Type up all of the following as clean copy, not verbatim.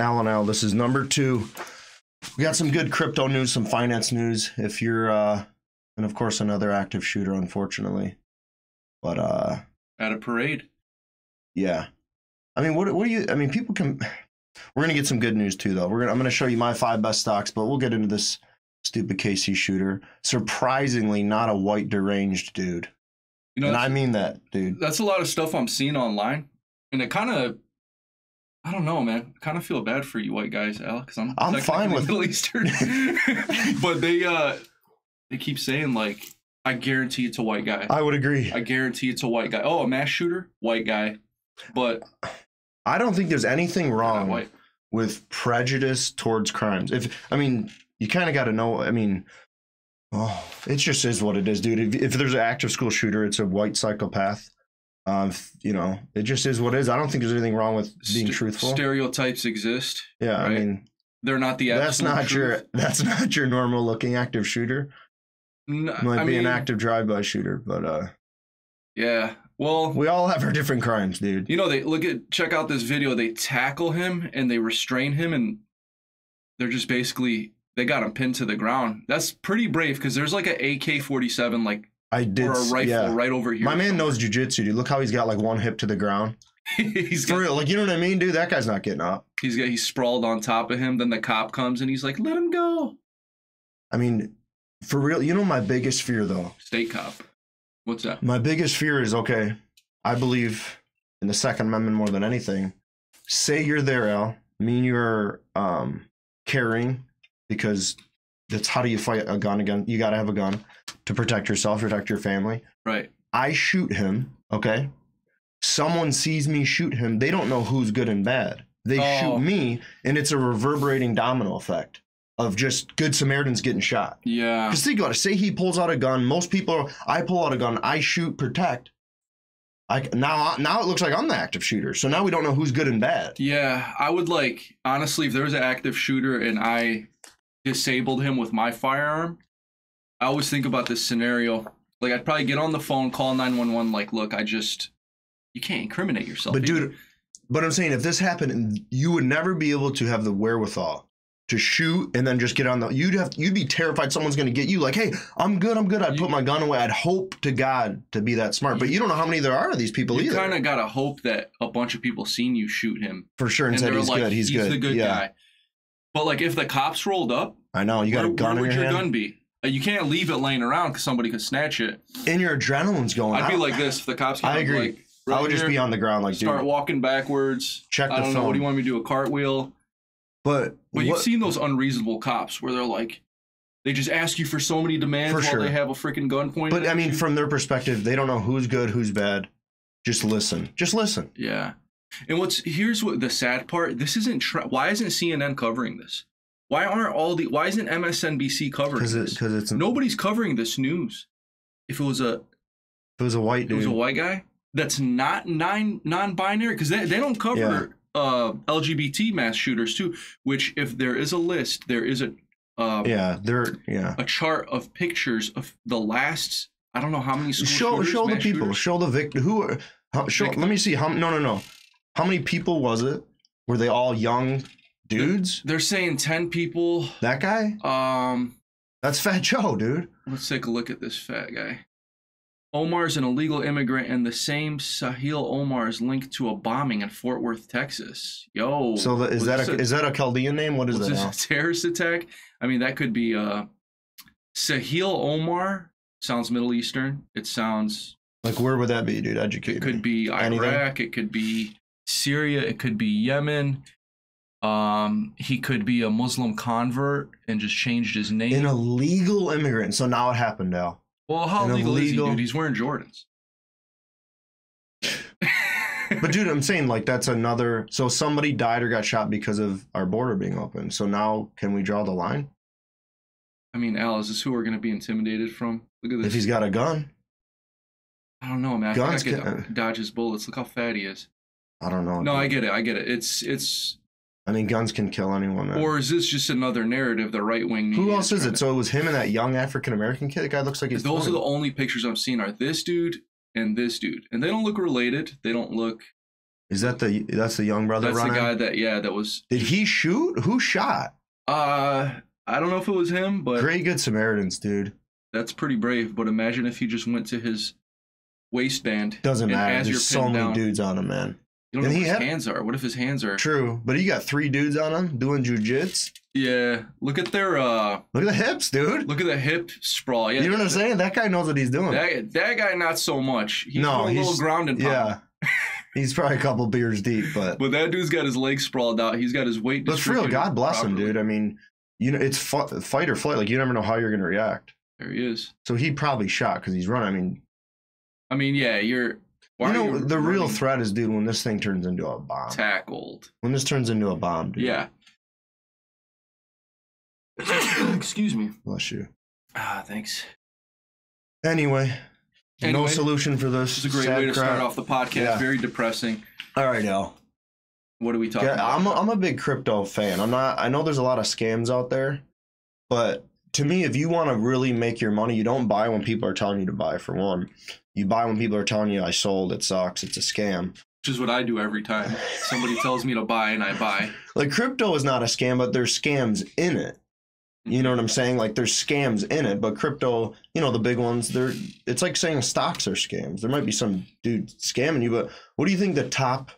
Alan Al, this is number 2. We got some good crypto news, some finance news. If you're, and of course, another active shooter, unfortunately. But at a parade. Yeah, I mean, what do you? I mean, people can. We're gonna get some good news too, though. I'm gonna show you my 5 best stocks, but we'll get into this stupid KC shooter. Surprisingly, not a white deranged dude. You know, and I mean that, dude. That's a lot of stuff I'm seeing online, and it kind of. I don't know, man. I kind of feel bad for you white guys, Alex. I'm fine with Middle Eastern. But they keep saying, like, I guarantee it's a white guy. I would agree. I guarantee it's a white guy. Oh, a mass shooter? White guy. But I don't think there's anything wrong with prejudice towards crimes. I mean, you kind of got to know. I mean, oh, it just is what it is, dude. If there's an active school shooter, it's a white psychopath. You know, it just is what it is. I don't think there's anything wrong with being truthful. Stereotypes exist. Yeah, right? I mean, they're not the absolute That's not your normal looking active shooter. No, I mean, an active drive-by shooter, but yeah. Well, we all have our different crimes, dude. You know, they check out this video. They tackle him and they restrain him, and they're just basically they got him pinned to the ground. That's pretty brave because there's like an AK-47 like. I did. Or a rifle, yeah. Right over here. My man knows jujitsu, dude. Look how he's got like one hip to the ground. He's for real. Like, you know what I mean, dude? That guy's not getting up. He's sprawled on top of him. Then the cop comes and he's like, "Let him go." I mean, for real. You know my biggest fear though. State cop. What's that? My biggest fear is okay. I believe in the Second Amendment more than anything. Say you're there, Al. Mean you're carrying because. That's how do you fight a gun again? You got to have a gun to protect yourself, protect your family. Right. I shoot him. Okay. Someone sees me shoot him. They don't know who's good and bad. They shoot me, and it's a reverberating domino effect of just good Samaritans getting shot. Yeah. Because think about it. Say he pulls out a gun. Most people are, I pull out a gun. I shoot, protect. Now it looks like I'm the active shooter. So now we don't know who's good and bad. Yeah. I would like, honestly, if there was an active shooter and I disabled him with my firearm, I always think about this scenario. Like, I'd probably get on the phone, call 911, like, look, you can't incriminate yourself. But dude, but I'm saying if this happened, you would never be able to have the wherewithal to shoot and then just get on the, you'd be terrified someone's going to get you. Like, hey, I'm good. I'd put my gun away. I'd hope to God to be that smart. But you don't know how many there are of these people either. You kind of got to hope that a bunch of people seen you shoot him. For sure. And said he's like, good. He's the good guy. But like if the cops rolled up, I know you got a gun. Where would your gun be? You can't leave it laying around because somebody could snatch it. And your adrenaline's going. I'd be like this. If the cops came, I agree. Like, right, I would just be on the ground, like start walking backwards. Check the phone. I don't know. What do you want me to do? A cartwheel? But you've seen those unreasonable cops where they're like, they just ask you for so many demands while they have a freaking gun pointed. But I mean, from their perspective, they don't know who's good, who's bad. Just listen. Just listen. Yeah. And here's what the sad part. This isn't why isn't CNN covering this? Why aren't why isn't MSNBC covering this? Because nobody's covering this news. If it was a white dude. It was a white guy that's not non-binary, because they don't cover LGBT mass shooters too. Which if there is a list, there is a chart of pictures of the last I don't know how many school shooters, show the people shooters. Show the victim who are victim. Let me see how no. How many people was it? Were they all young dudes? They're saying 10 people. That guy? That's Fat Joe, dude. Let's take a look at this fat guy. Omar's an illegal immigrant, and the same Sahil Omar is linked to a bombing in Fort Worth, Texas. Yo. So is that a Chaldean name? What is that? Is this a terrorist attack? I mean, that could be Sahil Omar. Sounds Middle Eastern. It sounds like where would that be, dude? Educate me. It could be Iraq. It could be Syria, it could be Yemen. He could be a Muslim convert and just changed his name. An illegal immigrant. So now it happened, Al. Well, how legal is he, dude? He's wearing Jordans. But dude, I'm saying like that's another. So somebody died or got shot because of our border being open. So now can we draw the line? I mean, Al, is this who we're going to be intimidated from? Look at this. If he's got a gun. I don't know, man. Guns I can dodge his bullets. Look how fat he is. I don't know. No, I get it. I get it. It's. I mean, guns can kill anyone. Man. Or is this just another narrative? The right wing. Who else is it? So it was him and that young African American kid. The guy looks like he's. Those are the only pictures I've seen. Are this dude and this dude, and they don't look related. They don't look. Is that the, that's the young brother? That's running? The guy that, yeah, that was. Did he shoot? Who shot? I don't know if it was him, but. Great Good Samaritans, dude. That's pretty brave, but imagine if he just went to his waistband. Doesn't matter. There's so many dudes on him, man. You don't know what his hands are. What if his hands are? True, but he got 3 dudes on him doing jujitsu. Yeah, look at their look at the hips, dude. Look at the hip sprawl. Yeah, you know what I'm saying? That guy knows what he's doing. That guy, not so much. He's a little ground and pound. Yeah, he's probably a couple beers deep, but that dude's got his legs sprawled out. He's got his weight. That's real. God bless him, dude. I mean, you know, it's fight or flight. Like you never know how you're gonna react. There he is. So he probably shot because he's running. I mean, yeah, you're. You know, the real threat is, dude, when this thing turns into a bomb. Tackled. When this turns into a bomb, dude. Yeah. Excuse me. Bless you. Ah, thanks. Anyway, no solution for this. This is a great way to start off the podcast. Yeah. Very depressing. All right, Al. What are we talking about? I'm a big crypto fan. I know there's a lot of scams out there, but to me, if you want to really make your money, you don't buy when people are telling you to buy, for one. You buy when people are telling you, I sold, it sucks, it's a scam. Which is what I do every time. Somebody tells me to buy and I buy. Like, crypto is not a scam, but there's scams in it. You know what I'm saying? Like, there's scams in it, but crypto, you know, the big ones, it's like saying stocks are scams. There might be some dude scamming you, but what do you think the top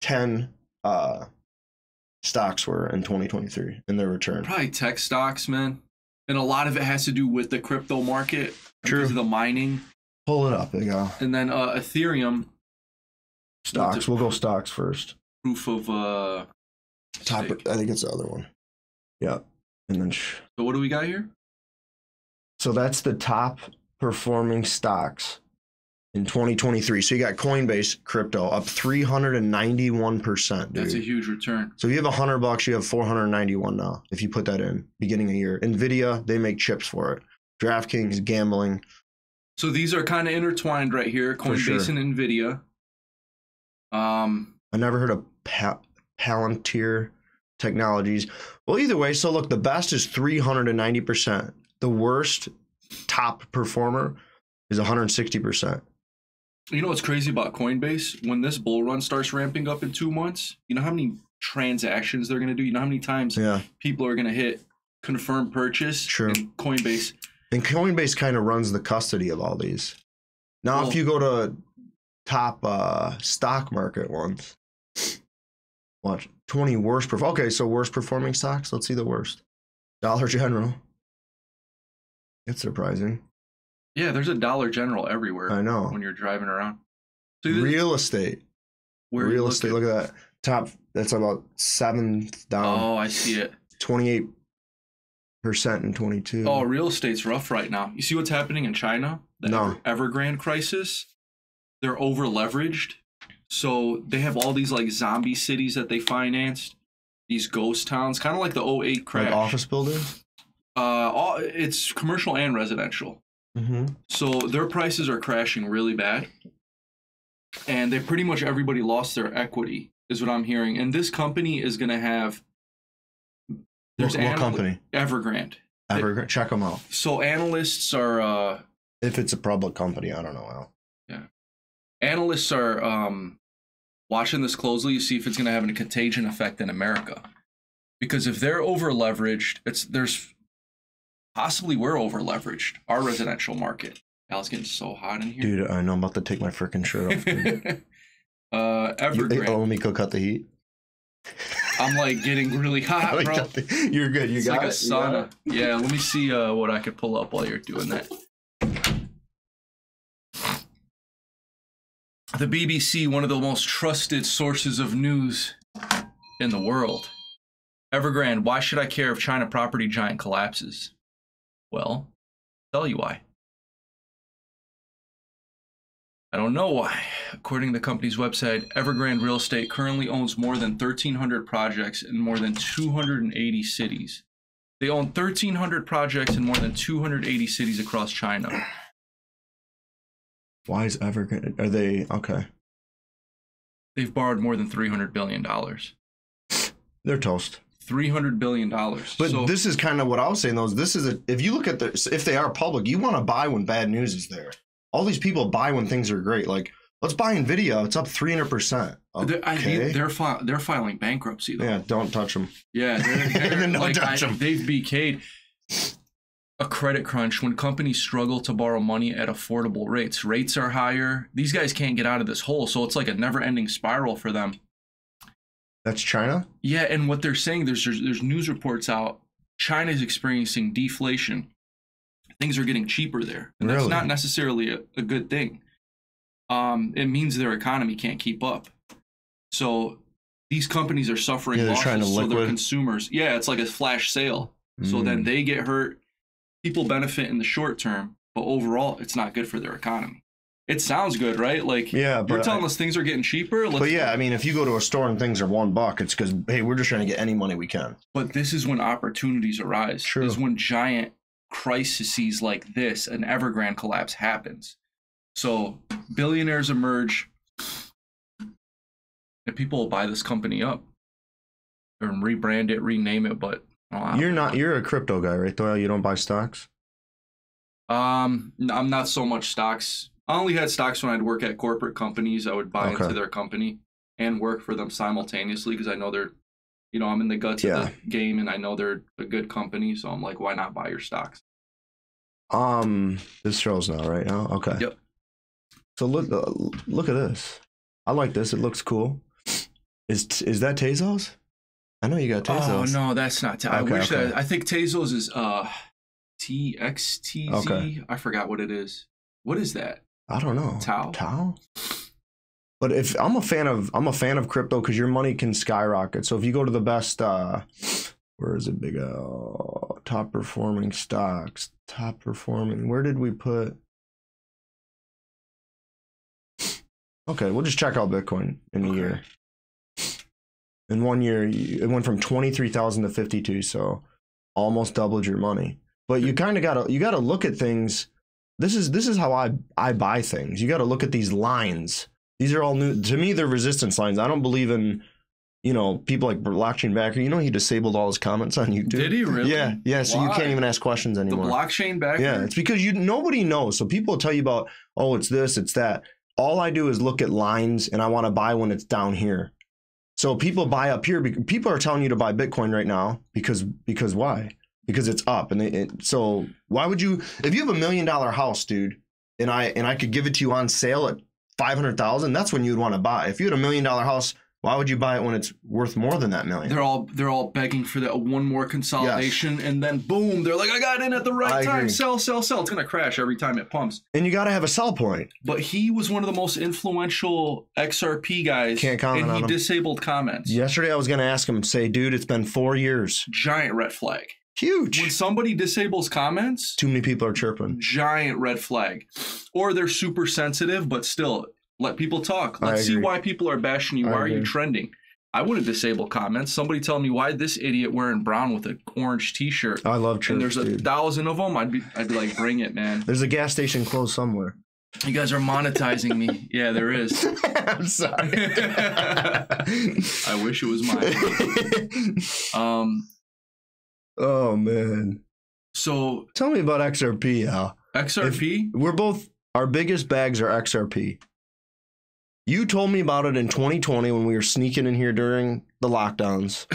10 stocks were in 2023 in their return? Probably tech stocks, man. And a lot of it has to do with the crypto market. True. Because of the mining. Pull it up, there you go. And then Ethereum. Stocks. We'll go stocks first. Proof of top. I think it's the other one. Yeah. And then. So what do we got here? So that's the top performing stocks in 2023. So you got Coinbase crypto up 391%. Dude. That's a huge return. So if you have $100, you have 491 now. If you put that in beginning of year, NVIDIA, they make chips for it. DraftKings, gambling. So these are kind of intertwined right here, Coinbase and NVIDIA. I never heard of Palantir Technologies. Well, either way, so look, the best is 390%. The worst top performer is 160%. You know what's crazy about Coinbase? When this bull run starts ramping up in 2 months, you know how many transactions they're going to do? You know how many times people are going to hit confirm purchase in Coinbase? And Coinbase kind of runs the custody of all these. Now, if you go to top stock market ones, watch 20 worst. Okay, so worst performing stocks. Let's see the worst. Dollar General. It's surprising. Yeah, there's a Dollar General everywhere. I know. When you're driving around. So real estate. Real estate. Look at that top. That's about 7th down. Oh, I see it. 28% in 22. Oh, real estate's rough right now. You see what's happening in China? The Evergrande crisis. They're over leveraged, so they have all these like zombie cities that they financed, these ghost towns, kind of like the 08 crash. Like office buildings. It's commercial and residential. So their prices are crashing really bad, and they pretty much everybody lost their equity, is what I'm hearing. And this company is going to have. What company? Evergrande. Evergrande. Check them out. So analysts are. If it's a public company, I don't know. Al. Yeah. Analysts are watching this closely to see if it's going to have a contagion effect in America, because if they're over leveraged, there's possibly we're over leveraged. Our residential market. Al's getting so hot in here, dude. I know I'm about to take my freaking shirt off. Dude. Evergrande. Let me go cut the heat. I'm like getting really hot, bro. You're good. You got it. It's like a sauna. Yeah, let me see what I could pull up while you're doing that. The BBC, one of the most trusted sources of news in the world. Evergrande, why should I care if China property giant collapses? Well, I'll tell you why. I don't know why. According to the company's website, Evergrande Real Estate currently owns more than 1,300 projects in more than 280 cities. They own 1,300 projects in more than 280 cities across China. Why is Evergrande... Are they... Okay. They've borrowed more than $300 billion. They're toast. $300 billion. But so, this is kind of what I was saying, though. This is a... If you look at the... If they are public, you want to buy when bad news is there. All these people buy when things are great. Like Let's buy NVIDIA. It's up 300%. Okay. They're filing bankruptcy, though. Yeah, don't touch them. Yeah, they're like, touch them. They've BK'd a credit crunch when companies struggle to borrow money at affordable rates. Rates are higher. These guys can't get out of this hole, so it's like a never-ending spiral for them. That's China? Yeah, and what they're saying, there's news reports out. China's experiencing deflation. Things are getting cheaper there. And that's not necessarily a good thing. It means their economy can't keep up. So these companies are suffering losses, so their consumers. Yeah, it's like a flash sale. So then they get hurt. People benefit in the short term, but overall, it's not good for their economy. It sounds good, right? Like, yeah, but you're telling us things are getting cheaper. But yeah, I mean, if you go to a store and things are $1, it's because, hey, we're just trying to get any money we can. But this is when opportunities arise. True. Is when giant crises like this, an Evergrande collapse, happens. So billionaires emerge, and people will buy this company up and rebrand it, rename it. But you're a crypto guy, right? Though you don't buy stocks. I'm not so much stocks. I only had stocks when I'd work at corporate companies. I would buy into their company and work for them simultaneously because I know they're, you know, I'm in the guts of the game and I know they're a good company. So I'm like, why not buy your stocks? This show's not right now. Okay. Yep. So look at this. I like this. It looks cool. Is that Tezos? I know you got Tezos. Oh no, that's not. I think Tezos is TXTZ. Okay. I forgot what it is. What is that? I don't know. Tau. But if I'm a fan of crypto because your money can skyrocket. So if you go to the best, where is it? Big O, top performing stocks. Top performing. Where did we put? Okay, we'll just check out Bitcoin in a year. In 1 year, it went from 23,000 to 52, so almost doubled your money. But you kind of gotta look at things. This is how I buy things. You gotta look at these lines. These are all new to me. They're resistance lines. I don't believe in, you know, people like Blockchain Backer. You know, he disabled all his comments on YouTube. Did he really? Yeah, yeah. So why? You can't even ask questions anymore. The Blockchain Backer. Yeah, it's because nobody knows. So people will tell you about, oh, it's this, it's that. All I do is look at lines, and I want to buy when it's down here. So people buy up here. People are telling you to buy Bitcoin right now because why? Because it's up. And so why would you? If you have $1 million house, dude, and I could give it to you on sale at $500,000, that's when you'd want to buy. If you had $1 million house, why would you buy it when it's worth more than that million? They're all begging for that one more consolidation, yes. And then boom, they're like, I got in at the right time. Agree. Sell, sell, sell. It's gonna crash every time it pumps. And you gotta have a sell point. But he was one of the most influential XRP guys. Can't comment on him. Disabled comments. Yesterday, I was gonna ask him, say, dude, it's been 4 years. Giant red flag. Huge. When somebody disables comments, too many people are chirping. Giant red flag. Or they're super sensitive, but still. Let people talk. Let's see why people are bashing you. Why are you trending? I wouldn't disable comments. Somebody tell me why this idiot wearing brown with an orange T-shirt. I love church, and there's 1,000 of them. I'd be like, bring it, man. There's a gas station closed somewhere. You guys are monetizing me. Yeah, there is. I'm sorry. I wish it was mine. Oh man. So tell me about XRP, Al. XRP. We're both. Our biggest bags are XRP. You told me about it in 2020 when we were sneaking in here during the lockdowns,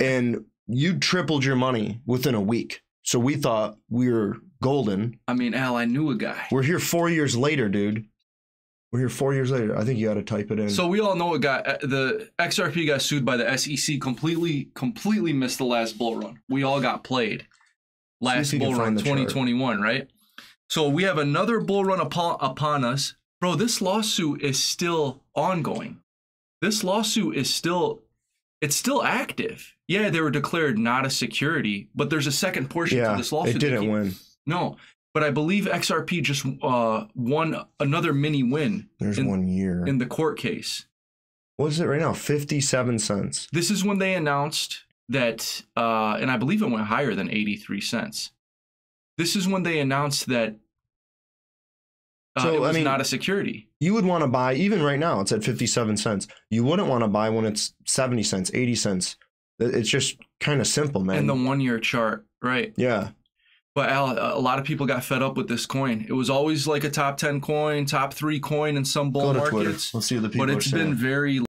and you tripled your money within a week. So we thought we were golden. I mean, Al, I knew a guy. We're here 4 years later, dude. We're here 4 years later. I think you got to type it in. So we all know a guy. The XRP got sued by the SEC. Completely missed the last bull run. We all got played. Last bull run, 2021, right? So we have another bull run upon us. Bro, this lawsuit is still ongoing. This lawsuit is still active. Yeah, they were declared not a security, but there's a second portion to this lawsuit. It didn't win. No, but I believe XRP just won another mini win. There's 1 year. In the court case. What is it right now? 57 cents. This is when they announced that, and I believe it went higher than 83 cents. This is when they announced that it was not a security. You would want to buy, even right now, it's at 57 cents. You wouldn't want to buy when it's 70 cents, 80 cents. It's just kind of simple, man. And the 1 year chart, right? Yeah. But a lot of people got fed up with this coin. It was always like a top 10 coin, top 3 coin in some bull markets. Let's see what the people are saying. But it's been very